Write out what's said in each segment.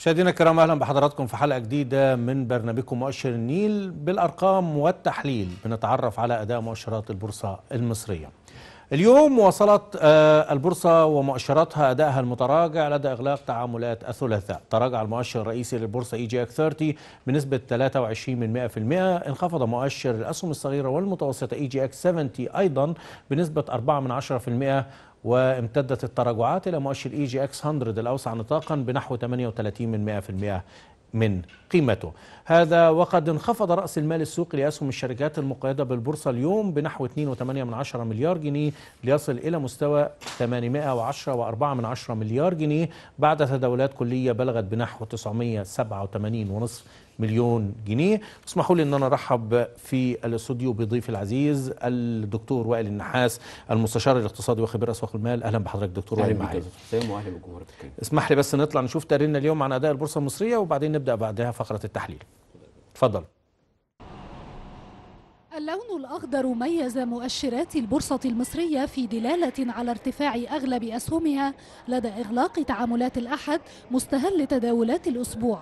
مشاهدينا الكرام، اهلا بحضراتكم في حلقه جديده من برنامجكم مؤشر النيل بالارقام والتحليل. بنتعرف على اداء مؤشرات البورصه المصريه. اليوم واصلت البورصه ومؤشراتها ادائها المتراجع لدى اغلاق تعاملات الثلاثاء. تراجع المؤشر الرئيسي للبورصه إيجي إك 30 بنسبه 23%. انخفض مؤشر الاسهم الصغيره والمتوسطه إيجي إك 70 ايضا بنسبه 4%، وامتدت التراجعات إلى مؤشر إيجي إكس 100 الأوسع نطاقا بنحو 38% من قيمته. هذا وقد انخفض رأس المال السوقي لأسهم الشركات المقيدة بالبورصة اليوم بنحو 2.8 مليار جنيه ليصل إلى مستوى 810.4 مليار جنيه بعد تداولات كلية بلغت بنحو 987.5 مليون جنيه. اسمحوا لي ان انا ارحب في الاستوديو بضيفي العزيز الدكتور وائل النحاس، المستشار الاقتصادي وخبير اسواق المال. اهلا بحضرتك دكتور وائل. معاك السلام واهلا بكم حضرتك. اسمح لي بس نطلع نشوف تقريرنا اليوم عن اداء البورصه المصريه وبعدين نبدا بعدها فقره التحليل. اتفضل. اللون الأخضر ميز مؤشرات البورصة المصرية في دلالة على ارتفاع أغلب أسهمها لدى إغلاق تعاملات الأحد مستهل تداولات الأسبوع.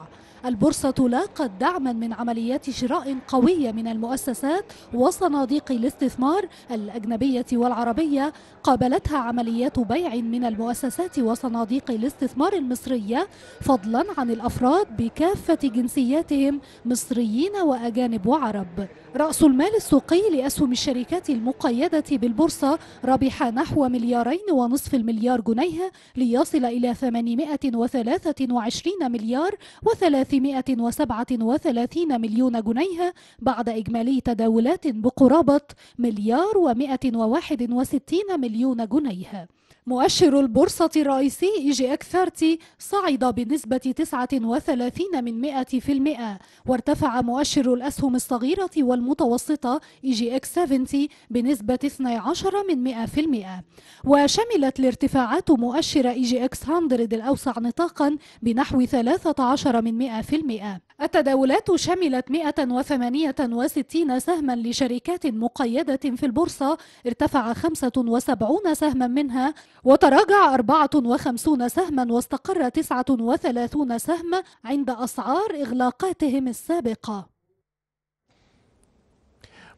البورصة لاقت دعما من عمليات شراء قوية من المؤسسات وصناديق الاستثمار الأجنبية والعربية، قابلتها عمليات بيع من المؤسسات وصناديق الاستثمار المصرية، فضلا عن الأفراد بكافة جنسياتهم مصريين وأجانب وعرب. رأس المال السوقي لأسهم الشركات المقيدة بالبورصة ربح نحو 2.5 مليار جنيه ليصل إلى 823.337 مليون جنيه بعد إجمالي تداولات بقرابة 1.161 مليار جنيه. مؤشر البورصة الرئيسي إيجي إك 30 صعد بنسبة 39%، وارتفع مؤشر الأسهم الصغيرة والمتوسطة إيجي إك 70 بنسبة 12%، وشملت الارتفاعات مؤشر إيجي إك 100 الأوسع نطاقا بنحو 13%. التداولات شملت 168 سهما لشركات مقيدة في البورصة، ارتفع 75 سهما منها وتراجع 54 سهما، واستقر 39 سهم عند أسعار إغلاقاتهم السابقة.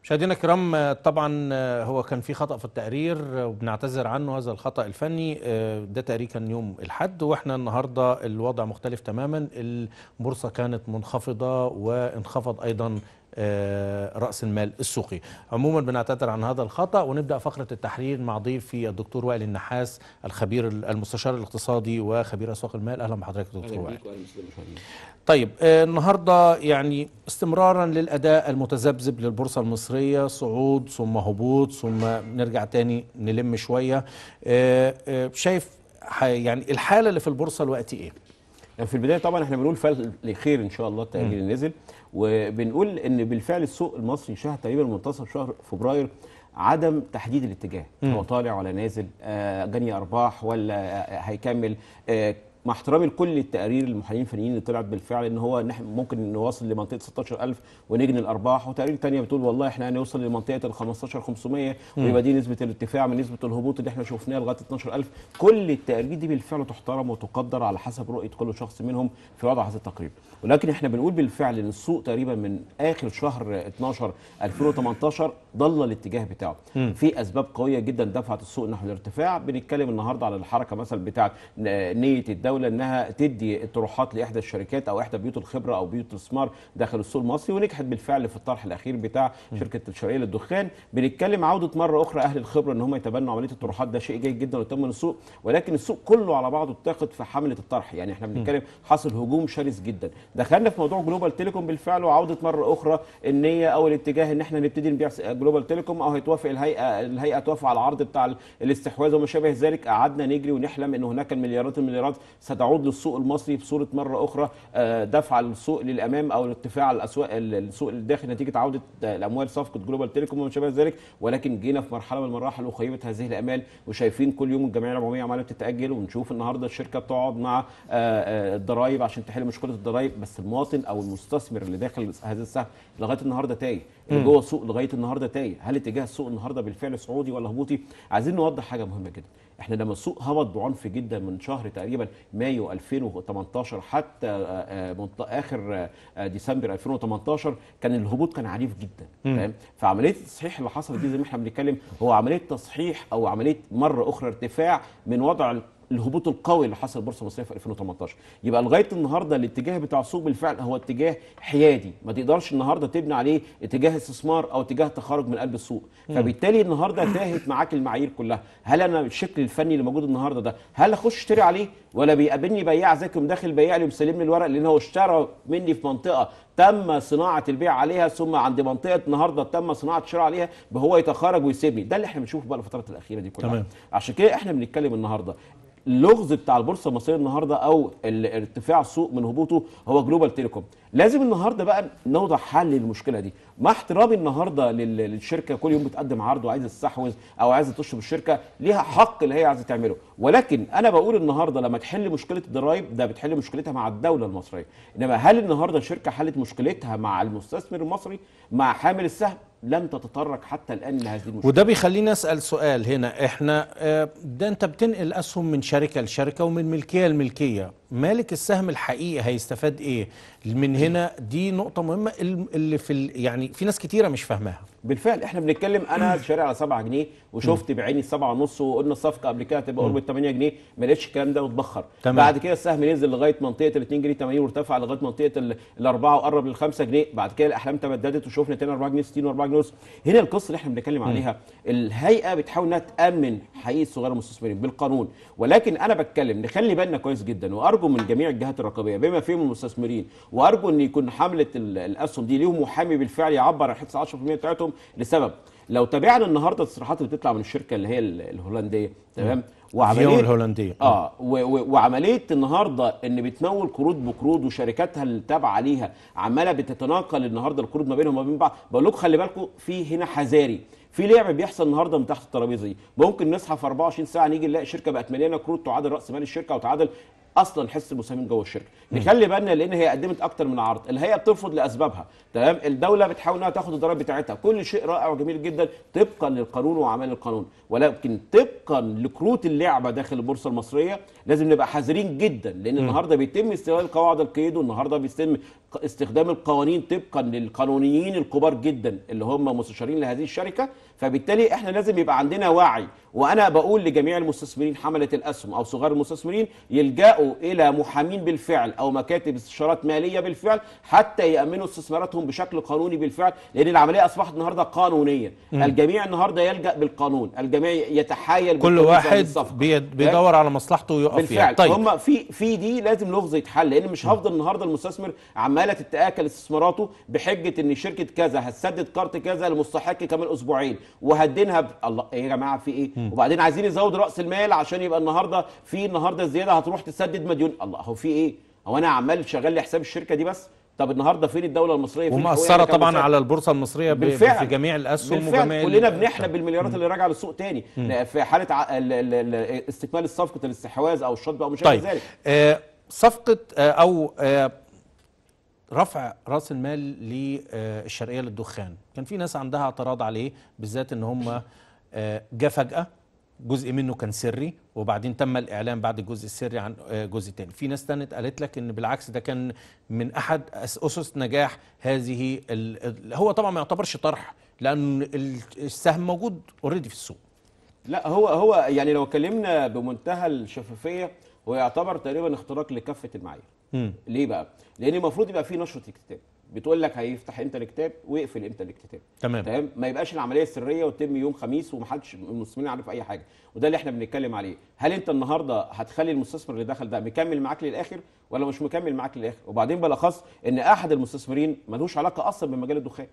مشاهدينا الكرام، طبعا هو كان في خطأ في التقرير وبنعتذر عنه، هذا الخطأ الفني. ده تقرير كان يوم الأحد واحنا النهارده الوضع مختلف تماما. البورصة كانت منخفضة وانخفض أيضا رأس المال السوقي. عموما بنعتذر عن هذا الخطأ ونبدأ فقرة التحرير مع ضيفي الدكتور وائل النحاس، الخبير المستشار الاقتصادي وخبير أسواق المال. أهلا بحضرتك دكتور وائل. طيب، النهارده يعني استمرارا للأداء المتذبذب للبورصة المصرية، صعود ثم هبوط ثم نرجع تاني نلم شوية. شايف يعني الحالة اللي في البورصة الوقت إيه؟ في البداية طبعا احنا بنقول فالخير إن شاء الله التأجيل اللي نزل، وبنقول ان بالفعل السوق المصري شهر تقريبا منتصف شهر فبراير عدم تحديد الاتجاه، هو طالع ولا نازل، جني ارباح ولا هيكمل. مع احترامي لكل التقارير المحللين الفنيين اللي طلعت بالفعل ان هو نحن ممكن نوصل لمنطقه 16000 ونجني الارباح، وتقارير ثانيه بتقول والله احنا هنوصل لمنطقه ال 15500 ويبقى دي نسبه الارتفاع من نسبه الهبوط اللي احنا شفناها لغايه 12000. كل التقارير دي بالفعل تحترم وتقدر على حسب رؤيه كل شخص منهم في وضع هذا التقرير، ولكن احنا بنقول بالفعل ان السوق تقريبا من اخر شهر 12 2018 ضل الاتجاه بتاعه. في اسباب قويه جدا دفعت السوق نحو الارتفاع. بنتكلم النهارده على الحركه مثلا بتاعه نيه الدوله انها تدي طروحات لاحدى الشركات او احدى بيوت الخبره او بيوت الاستثمار داخل السوق المصري، ونجحت بالفعل في الطرح الاخير بتاع شركه الشرقيه للدخان. بنتكلم عوده مره اخرى اهل الخبره ان هم يتبنوا عمليه الطروحات، ده شيء جيد جدا وتم من السوق، ولكن السوق كله على بعضه اتاخد في حمله الطرح. يعني احنا بنتكلم حصل هجوم شرس جدا. دخلنا في موضوع جلوبال تيليكوم بالفعل وعوده مره اخرى النيه او الاتجاه ان احنا نبتدي نبيع جلوبال تيليكوم او هيتوافق الهيئه توافق على العرض بتاع الاستحواذ وما شابه ذلك. قعدنا نجري ونحلم ان هناك المليارات ستعود للسوق المصري بصوره مره اخرى دفع السوق للامام او ارتفاع الاسواق السوق الداخلي نتيجه عوده الاموال صفقه جلوبال تيليكوم وما شابه ذلك، ولكن جينا في مرحله من المراحل وخيبه هذه الامال. وشايفين كل يوم الجمعيه العموميه عماله بتتاجل، ونشوف النهارده الشركه بتقعد مع الضرايب عشان تحل مشكله الضرايب، بس المواطن او المستثمر اللي داخل هذا السهم لغايه النهارده تايه. جوه السوق لغايه النهارده تايه. هل اتجاه السوق النهارده بالفعل صعودي ولا هبوطي؟ عايزين نوضح حاجه مهمه جدا. احنا لما السوق هبط بعنف جدا من شهر تقريبا مايو 2018 حتى اخر ديسمبر 2018 كان الهبوط كان عنيف جدا، تمام؟ فعمليه التصحيح اللي حصلت دي زي ما احنا بنتكلم هو عمليه تصحيح او عمليه مره اخرى ارتفاع من وضع الهبوط القوي اللي حصل البورصه المصريه في 2018. يبقى لغايه النهارده الاتجاه بتاع السوق بالفعل هو اتجاه حيادي، ما تقدرش النهارده تبني عليه اتجاه استثمار او اتجاه تخرج من قلب السوق. فبالتالي النهارده تاهت معاك المعايير كلها. هل انا الشكل الفني اللي موجود النهارده ده هل اخش اشتري عليه ولا بيقابلني بياع ذكي داخل بياع لي ومسلمني الورق لان هو اشترى مني في منطقه تم صناعه البيع عليها ثم عند منطقه النهارده تم صناعه الشراء عليها بهو يتخرج ويسيبني؟ ده اللي احنا بنشوفه بقى الفترات الاخيره دي كلها. تمام. عشان كده احنا بنتكلم النهارده اللغز بتاع البورصه المصريه النهارده او ارتفاع السوق من هبوطه هو جلوبال تيليكوم. لازم النهارده بقى نوضع حل للمشكله دي. مع احترامي النهارده للشركه كل يوم بتقدم عرض وعايزه تستحوذ او عايزه تشرب الشركه ليها حق اللي هي عايزه تعمله، ولكن انا بقول النهارده لما تحل مشكله الضرايب ده بتحل مشكلتها مع الدوله المصريه، انما هل النهارده الشركه حلت مشكلتها مع المستثمر المصري مع حامل السهم؟ لم تتطرق حتى الآن لهذه المشكلة. وده بيخلينا أسأل سؤال هنا، احنا ده انت بتنقل أسهم من شركة لشركة ومن ملكية لملكية، مالك السهم الحقيقي هيستفاد ايه؟ من هنا دي نقطة مهمة اللي في يعني في ناس كتيرة مش فاهماها. بالفعل احنا بنتكلم انا شاري على 7 جنيه وشفت بعيني 7.5 وقلنا الصفقة قبل كده هتبقى قرب 8 جنيه، ما لقيتش الكلام ده واتبخر. بعد كده السهم ينزل لغاية منطقة ال 2 جنيه 80 وارتفع لغاية منطقة الأربعة وقرب لل 5 جنيه، بعد كده الأحلام تمددت وشفنا تاني 4 جنيه 60 و4 جنيه ونص. هنا القصة اللي احنا بنتكلم عليها الهيئة بتحاول انها تأمن حقيقة الصغيرة المستثمرين بالقانون، ولكن انا بتكلم نخلي بالنا كويس جدا وارجو من جميع الجهات الرقابية بما فيهم المستثمرين، وارجو ان يكون حملة الأسهم دي ليهم محامي بالفعل يعبر عن حتة 10% بتاعتهم، لسبب لو تابعنا النهارده التصريحات اللي بتطلع من الشركه اللي هي الهولنديه، تمام؟ وعمليه الهولنديه وعمليه النهارده ان بتمول قروض بقروض وشركاتها اللي تابعه عليها عماله بتتناقل النهارده القروض ما بينهم وما بين بعض. بقول لكم خلي بالكم في هنا حذاري، في لعب بيحصل النهارده من تحت الترابيزه دي. ممكن نصحى في 24 ساعه نيجي نلاقي الشركه بقت مليانه قروض تعادل راس مال الشركه وتعادل اصلا حس المساهمين جوه الشركه. نخلي بالنا لان هي قدمت اكتر من عرض، الهيئه بترفض لاسبابها، تمام؟ الدوله بتحاول انها تاخد الضرايب بتاعتها، كل شيء رائع وجميل جدا طبقا للقانون واعمال القانون، ولكن طبقا لكروت اللعبه داخل البورصه المصريه لازم نبقى حذرين جدا لان النهارده بيتم استغلال قواعد القيد، والنهارده بيتم استخدام القوانين طبقا للقانونيين الكبار جدا اللي هم مستشارين لهذه الشركه. فبالتالي احنا لازم يبقى عندنا وعي، وانا بقول لجميع المستثمرين حمله الاسهم او صغار المستثمرين يلجاوا الى محامين بالفعل او مكاتب استشارات ماليه بالفعل حتى يامنوا استثماراتهم بشكل قانوني بالفعل، لان العمليه اصبحت النهارده قانونيه. الجميع النهارده يلجا بالقانون، الجميع يتحايل، كل واحد بيدور على مصلحته ويقف بالفعل. طيب هم في دي لازم لغز يتحل، لان مش هفضل النهارده المستثمر عماله تتاكل استثماراته بحجه ان شركه كذا هتسدد كارت كذا لمستحق كمان اسبوعين وهدينها الله يا جماعه في ايه؟ وبعدين عايزين يزودوا راس المال عشان يبقى النهارده في النهارده الزياده هتروح تسدد مديون. الله، هو في ايه؟ هو انا عمال شغال لي حساب الشركه دي بس؟ طب النهارده فين الدوله المصريه؟ ومأثره طبعا على البورصه المصريه في جميع الاسهم وجميع كلنا بنحلب بالمليارات اللي راجعه للسوق تاني في حاله استكمال صفقه الاستحواذ او الشطب او مش عارف ذلك. طيب صفقه او رفع راس المال للشرقيه للدخان كان في ناس عندها اعتراض عليه، بالذات ان هم جاء فجأة، جزء منه كان سري وبعدين تم الإعلان بعد الجزء السري عن جزء تاني. في ناس تانية قالت لك إن بالعكس ده كان من أحد أسس نجاح هذه هو طبعا ما يعتبرش طرح لأن السهم موجود اوريدي في السوق. لا هو يعني لو اتكلمنا بمنتهى الشفافية هو يعتبر تقريبا اختراق لكافة المعايير. ليه بقى؟ لأن المفروض يبقى في نشرة اكتتاب بتقول لك هيفتح امتى الاكتتاب ويقفل امتى الاكتتاب، تمام؟ ما يبقاش العمليه سريه وتتم يوم خميس ومحدش من المسلمين عارف اي حاجه، وده اللي احنا بنتكلم عليه. هل انت النهارده هتخلي المستثمر اللي دخل ده مكمل معاك للاخر ولا مش مكمل معاك للاخر؟ وبعدين بالاخص ان احد المستثمرين ملوش علاقه اصلا بمجال الدخان،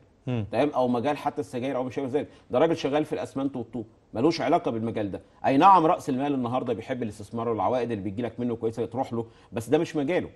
تمام؟ او مجال حتى السجاير او ما شابه ذلك، ده راجل شغال في الاسمنت والطوب ملوش علاقه بالمجال ده. اي نعم راس المال النهارده بيحب الاستثمار والعوائد اللي بتجي لك منه كويسه تروح له، بس ده مش مجاله،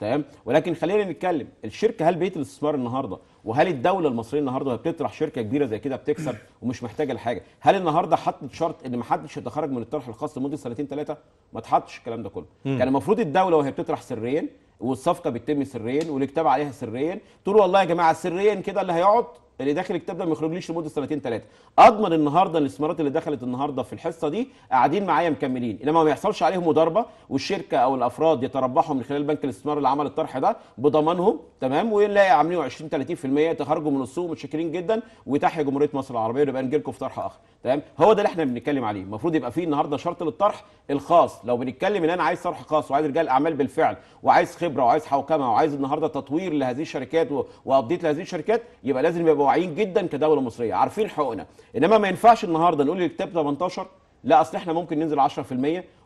تمام؟ ولكن خلينا نتكلم الشركه، هل بيت الاستثمار النهارده وهل الدوله المصريه النهارده بتطرح شركه كبيره زي كده بتكسب ومش محتاجه لحاجه، هل النهارده حطت شرط ان ما حدش يتخرج من الطرح الخاص لمده سنتين ثلاثه؟ ما اتحطش الكلام ده كله. كان المفروض الدوله وهي بتطرح سريا والصفقه بتتم سريا والاكتتاب عليها سريا تقول والله يا جماعه سريا كده اللي هيقعد اللي داخل الكتاب ده ما يخرجليش لمده سنتين ثلاثه. اضمن النهارده الاستثمارات اللي دخلت النهارده في الحصه دي قاعدين معايا مكملين، انما ما يحصلش عليهم مضاربه والشركه او الافراد يتربحوا من خلال بنك الاستثمار اللي عمل الطرح ده بضمانهم، تمام، ونلاقي عاملين 20 30% يتخرجوا من السوق متشكرين جدا وتحيا جمهوريه مصر العربيه ونبقى نجي لكم في طرح اخر، تمام؟ هو ده اللي احنا بنتكلم عليه، المفروض يبقى فيه النهارده شرط للطرح الخاص. لو بنتكلم ان انا عايز طرح خاص وعايز رجال اعمال بالفعل وعايز خبره وعايز حوكمه وعايز النهارده تطوير لهذه الشركات وابديت لهذه الشركات، يبقى لازم يبقوا واعيين جدا كدوله مصريه، عارفين حقوقنا. انما ما ينفعش النهارده نقول للكتاب 18 لا اصل احنا ممكن ننزل 10%،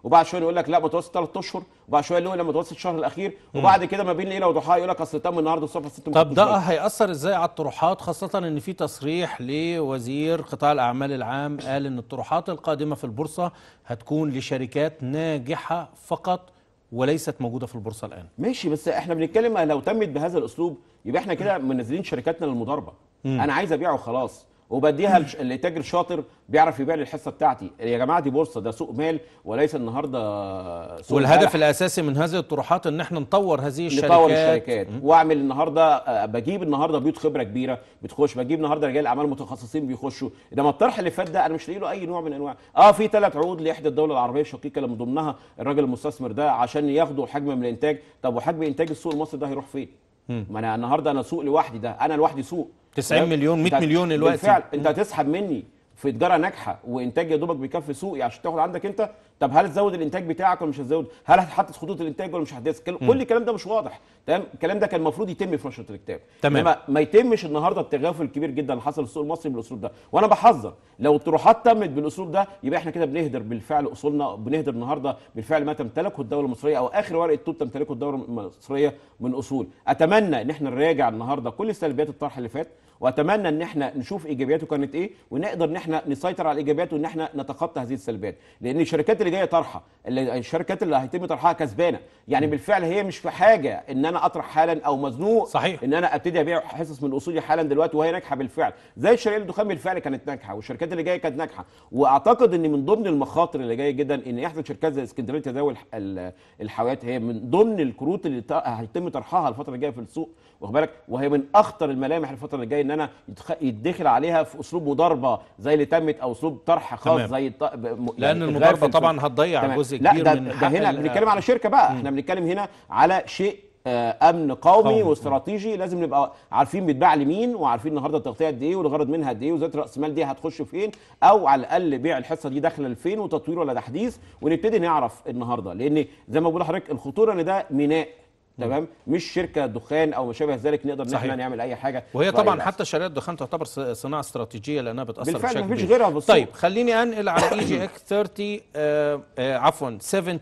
وبعد شويه يقول لك لا متوسط 3 اشهر، وبعد شويه يقول لك متوسط الشهر الاخير، وبعد كده ما بين ليله وضحاها يقول لك اصل تم النهارده الصفحه 6. طب ده هيأثر ازاي على الطروحات، خاصه ان في تصريح لوزير قطاع الاعمال العام قال ان الطروحات القادمه في البورصه هتكون لشركات ناجحه فقط وليست موجوده في البورصه الان. ماشي، بس احنا بنتكلم لو تمت بهذا الاسلوب يبقى احنا كده منزلين شركاتنا للمضاربه. انا عايز ابيعه خلاص وبديها لتاجر شاطر بيعرف يبيع لي الحصه بتاعتي. يا جماعه دي بورصه، ده سوق مال وليس النهارده سوق. والهدف مالح. الاساسي من هذه الطروحات ان احنا نطور هذه الشركات، نطور الشركات واعمل النهارده بجيب النهارده بيوت خبره كبيره بتخش، بجيب النهارده رجال اعمال متخصصين بيخشوا. انما الطرح اللي فات ده انا مش لاقي له اي نوع من انواع في 3 عروض لاحدى الدول العربيه الشقيقه اللي من ضمنها الراجل المستثمر ده عشان ياخدوا حجم من الانتاج. طب وحجم انتاج السوق المصري ده هيروح فين؟ ما انا النهارده انا سوق لوحدي، ده انا لوحدي سوق 90 مليون 100 مليون دلوقتي. بالفعل انت هتسحب مني في تجاره ناجحه وانتاج يا دوبك بيكفي سوقي عشان تاخد عندك انت. طب هل هتزود الانتاج بتاعك ولا مش هتزود؟ هل هتحدد خطوط الانتاج ولا مش هتحدد؟ كل الكلام ده مش واضح، تمام؟ الكلام ده كان المفروض يتم في نشره الكتاب، انما ما يتمش النهارده التغافل الكبير جدا اللي حصل في السوق المصري بالاسلوب ده. وانا بحذر لو الطروحات تمت بالاسلوب ده يبقى احنا كده بنهدر بالفعل اصولنا، بنهدر النهارده بالفعل ما تمتلكه الدوله المصريه او اخر ورقه توت تمتلكه الدوله المصريه من اصول. اتمنى ان احنا نراجع النهارده كل سلبيات الطرح اللي فات، واتمنى ان احنا نشوف ايجابياته كانت ايه ونقدر ان احنا نسيطر على الايجابيات وان احنا نتخطى هذه السلبيات، لان الشركات اللي جايه طرحه الشركات اللي هيتم طرحها كسبانه، يعني بالفعل هي مش في حاجه ان انا اطرح حالا او مزنوق صحيح. ان انا ابتدي ابيع حصص من اصولي حالا دلوقتي وهي ناجحه بالفعل، زي الشرقيه للدخان بالفعل كانت ناجحه والشركات اللي جايه كانت ناجحه. واعتقد ان من ضمن المخاطر اللي جايه جدا ان يحصل شركات زي الاسكندريه ذو الحاويات، هي من ضمن الكروت اللي هيتم طرحها الفتره اللي جايه في السوق، واخد بالك، وهي من اخطر الملامح الفتره اللي جايه ان انا يتدخل عليها في اسلوب مضاربه زي اللي تمت او اسلوب طرح خاص زي لان المضاربه طبعا هتضيع جزء كبير من حق. هنا بنتكلم على شركه بقى، احنا بنتكلم هنا على شيء امن قومي واستراتيجي، لازم نبقى عارفين بيتباع لمين وعارفين النهارده التغطيه قد ايه والغرض منها قد ايه وزياده راس المال دي هتخش فين، او على الاقل بيع الحصه دي داخله لفين وتطوير ولا تحديث، ونبتدي نعرف النهارده. لان زي ما بقول لحضرتك الخطوره ان ده ميناء، تمام، مش شركه دخان او ما شابه ذلك نقدر ان احنا نعمل اي حاجه. وهي طبعا حتى شركات الدخان تعتبر صناعه استراتيجيه لانها بتاثر بشكل كبير، مفيش غيرها في السوق. طيب خليني انقل على ايجي اك 30 عفوا 70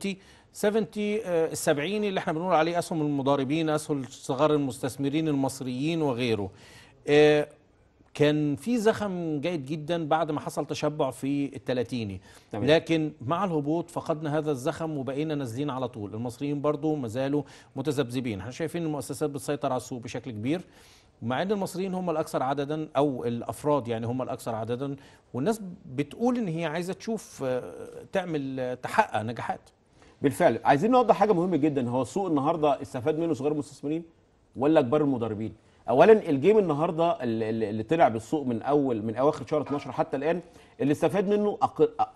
ال70 اللي احنا بنقول عليه اسهم المضاربين، اسهم صغار المستثمرين المصريين وغيره. كان في زخم جيد جدا بعد ما حصل تشبع في التلاتيني، لكن مع الهبوط فقدنا هذا الزخم وبقينا نازلين على طول. المصريين برضو ما زالوا متذبذبين، احنا شايفين المؤسسات بتسيطر على السوق بشكل كبير، مع ان المصريين هم الاكثر عددا او الافراد يعني هم الاكثر عددا، والناس بتقول ان هي عايزه تشوف تعمل تحقق نجاحات. بالفعل عايزين نوضح حاجه مهمه جدا، هو السوق النهارده استفاد منه صغار المستثمرين ولا كبار المضاربين؟ اولا الجيم النهارده اللي طلع بالسوق من اول من اواخر شهر 12 حتى الان اللي استفاد منه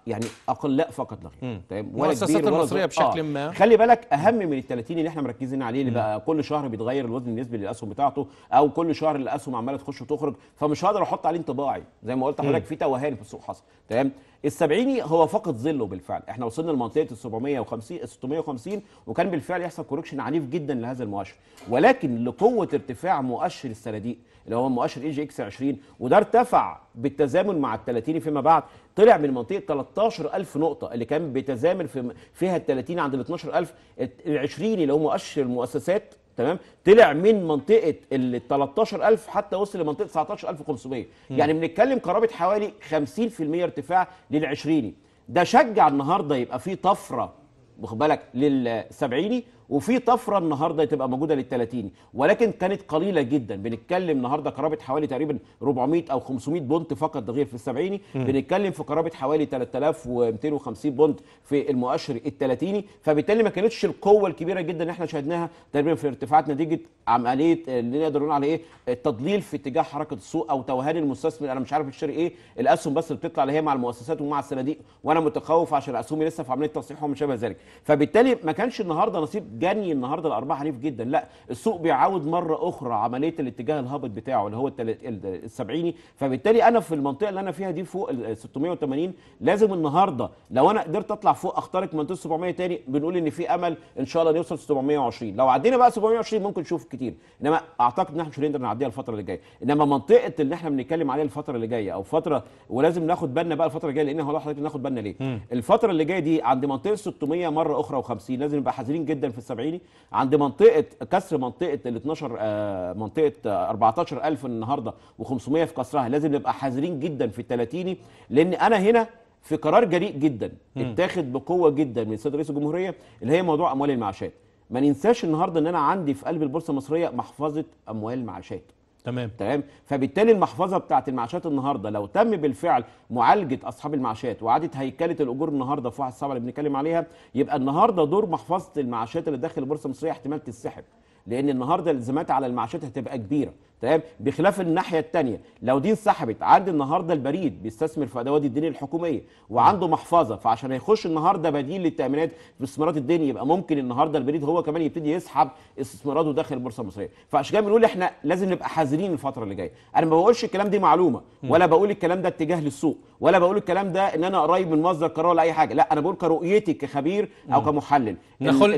يعني اقلاء فقط لا غير، تمام، المؤسسات المصريه بشكل ما. خلي بالك اهم من ال30 اللي احنا مركزين عليه اللي بقى كل شهر بيتغير الوزن النسبي للاسهم بتاعته، او كل شهر الاسهم عماله تخش وتخرج، فمش هقدر احط عليه انطباعي زي ما قلت لحضرتك في توهان في السوق حصل، تمام. ال70 هو فقط ظله بالفعل، احنا وصلنا لمنطقه ال 750 650 وكان بالفعل يحصل كوركشن عنيف جدا لهذا المؤشر، ولكن لقوه ارتفاع مؤشر الصناديق اللي هو مؤشر ايجي اكس 20 وده ارتفع بالتزامن مع ال30 فيما بعد، طلع من منطقه 13000 نقطه اللي كان بيتزامن فيها ال30 عند ال 12000، ال20 اللي هو مؤشر المؤسسات، تمام، طلع من منطقه ال 13000 حتى وصل لمنطقه 19500، يعني بنتكلم قرابه حوالي 50% ارتفاع لل20. ده شجع النهارده يبقى في طفره، واخد بالك، لل70 وفي طفره النهارده تبقى موجوده لل30، ولكن كانت قليله جدا. بنتكلم النهارده قرابه حوالي تقريبا 400 او 500 بونت فقط، ده غير في السبعيني. بنتكلم في قرابه حوالي 3250 بونت في المؤشر الثلاثيني، فبالتالي ما كانتش القوه الكبيره جدا اللي احنا شاهدناها تقريبا في ارتفاعات نتيجه عمليه اللي نقدر نقول على ايه التضليل في اتجاه حركه السوق او توهان المستثمر. انا مش عارف اشتري ايه، الاسهم بس بتطلع اللي هي مع المؤسسات ومع الصناديق، وانا متخوف عشان اسهمي لسه في عمليه تصحيح وما شابه ذلك. فبالتالي ما كانش النهارده نصيب جني النهارده الارباح عنيف جدا، لا السوق بيعاود مره اخرى عمليه الاتجاه الهابط بتاعه اللي هو السبعيني. فبالتالي انا في المنطقه اللي انا فيها دي فوق ال 680 لازم النهارده لو انا قدرت اطلع فوق اخترق منطقه 700 تاني، بنقول ان في امل ان شاء الله نوصل 720. لو عدينا بقى 720 ممكن نشوف كتير، انما اعتقد ان احنا مش هنقدر نعديها الفتره اللي جايه. انما منطقه اللي احنا بنتكلم عليها الفتره اللي جايه او فتره، ولازم ناخد بالنا بقى الفتره الجايه لان هو حضرتك ناخد بالنا ليه. الفتره اللي جايه دي عند منطقه 600 مره اخرى و50 لازم نبقى حذرين جدا في السبعيني. عند منطقه كسر منطقه ال 12 منطقه 14000 النهارده و500 في كسرها لازم نبقى حذرين جدا في الثلاثيني، لان انا هنا في قرار جريء جدا اتاخد بقوه جدا من السيد رئيس الجمهوريه اللي هي موضوع اموال المعاشات. ما ننساش النهارده ان انا عندي في قلب البورصه المصريه محفظه اموال المعاشات. تمام. فبالتالي المحفظه بتاعت المعاشات النهارده لو تم بالفعل معالجه اصحاب المعاشات وعادت هيكله الاجور النهارده في 1/7 اللي بنتكلم عليها، يبقى النهارده دور محفظه المعاشات اللي داخل البورصه المصريه احتمال تتسحب، لان النهارده الالتزامات على المعاشات هتبقى كبيره. تمام. بخلاف الناحيه الثانيه لو دي انسحبت، عند النهارده البريد بيستثمر في ادوات الدين الحكوميه وعنده محفظه، فعشان هيخش النهارده بديل للتامينات باستثمارات الدين، يبقى ممكن النهارده البريد هو كمان يبتدي يسحب استثماراته داخل البورصه المصريه. فعشان كده بنقول احنا لازم نبقى حذرين الفتره اللي جايه. انا ما بقولش الكلام دي معلومه، ولا بقول الكلام ده اتجاه للسوق، ولا بقول الكلام ده ان انا قريب من مصدر قرار ولا اي حاجه، لا انا بقول كرؤيتي كخبير او كمحلل.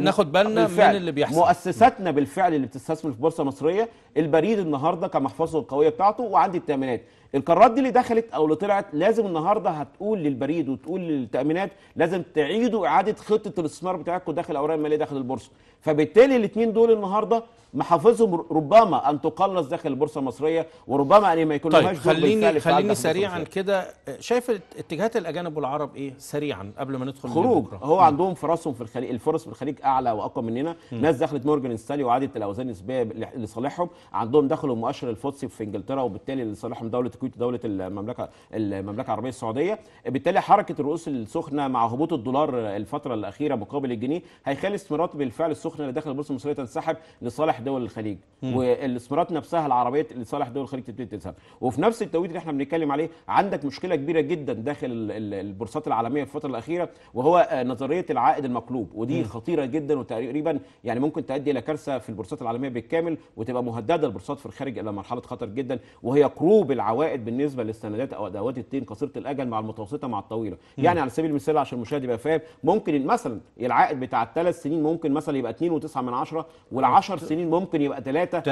ناخد بالنا من اللي بيحصل. مؤسساتنا بالفعل اللي بتستثمر في البورصه المصريه، البريد النهارده كمحفظه القويه بتاعته وعندي التامينات. القرارات دي اللي دخلت او اللي طلعت لازم النهارده هتقول للبريد وتقول للتامينات لازم تعيدوا اعاده خطه الاستثمار بتاعتكم داخل الاوراق الماليه داخل البورصه. فبالتالي الاثنين دول النهارده محافظهم ربما ان تقلص داخل البورصه المصريه، وربما ان ما يكونهاش. طيب خليني سريعا كده، شايف اتجاهات الاجانب والعرب ايه سريعا قبل ما ندخل خروج؟ هو عندهم فرصهم في الخليج، الفرص في الخليج اعلى واقوى مننا. ناس دخلت مورجان ستانلي وعادت الاوزان النسبيه لصالحهم، عندهم دخلوا مؤشر الفوتسي في انجلترا وبالتالي لصالحهم دوله المملكه العربيه السعوديه. بالتالي حركه الرؤوس السخنه مع هبوط الدولار الفتره الاخيره مقابل الجنيه هيخلي استثمارات بالفعل السخنه اللي داخل البورصه المصريه تنسحب لصالح دول الخليج، والاستثمارات نفسها العربيه لصالح دول الخليج تبتدي تنسحب. وفي نفس التوقيت اللي احنا بنتكلم عليه عندك مشكله كبيره جدا داخل البورصات العالميه في الفتره الاخيره، وهو نظريه العائد المقلوب، ودي خطيره جدا وتقريبا يعني ممكن تؤدي الى كارثه في البورصات العالميه بالكامل، وتبقى مهدده البورصات في الخارج الى مرحله خطر جدا، وهي قروب العوائد بالنسبه للسندات او ادوات الدين قصيره الاجل مع المتوسطه مع الطويله. يعني على سبيل المثال عشان المشاهد يبقى فاهم، ممكن مثلا العائد بتاع الثلاث سنين ممكن مثلا يبقى 2.9 وال10 سنين ممكن يبقى 3%.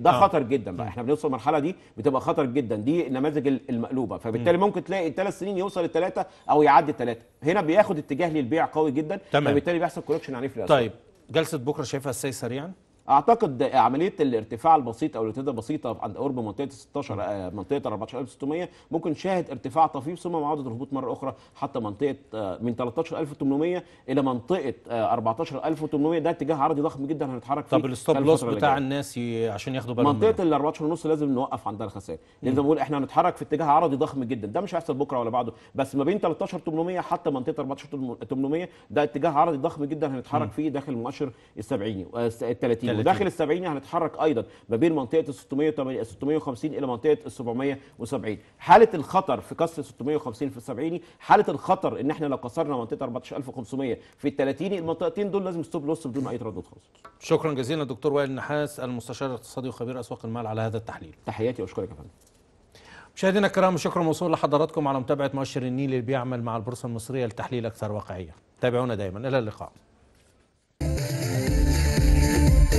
ده خطر جدا بقى، احنا بنوصل المرحله دي بتبقى خطر جدا، دي النماذج المقلوبه. فبالتالي ممكن تلاقي الثلاث سنين يوصل ل3 او يعدي 3، هنا بياخد اتجاه للبيع قوي جدا، فبالتالي بيحصل كوركشن عنيف للاسواق. طيب جلسه بكره شايفها ازاي سريعا؟ اعتقد عمليه الارتفاع البسيط او الارتداد البسيطه عند قرب منطقه 16 منطقه 14600 ممكن نشاهد ارتفاع طفيف ثم معاوده الهبوط مره اخرى حتى منطقه من 13800 الى منطقه 14800. ده اتجاه عرضي ضخم جدا هنتحرك فيه. طب الستوب لوس بتاع الناس عشان ياخدوا بالهم منطقه ال 14.5 لازم نوقف عندها الخسائر، لان زي ما بقول احنا هنتحرك في اتجاه عرضي ضخم جدا، ده مش هيحصل بكره ولا بعده، بس ما بين 13800 حتى منطقه 14800 ده اتجاه عرضي ضخم جدا هنتحرك فيه داخل المؤشر السبعيني 30. وداخل السبعيني هنتحرك ايضا ما بين منطقه 650 الى منطقه 770. حاله الخطر في كسر 650 في السبعيني، حاله الخطر ان احنا لو كسرنا منطقه 14500 في الثلاثيني، المنطقتين دول لازم ستوب لوس بدون اي تردد خالص. شكرا جزيلا دكتور وائل النحاس المستشار الاقتصادي وخبير اسواق المال على هذا التحليل. تحياتي واشكرك يا فندم. مشاهدينا الكرام، شكرا موصول لحضراتكم على متابعه مؤشر النيل اللي بيعمل مع البورصه المصريه لتحليل اكثر واقعيه. تابعونا دائما، الى اللقاء.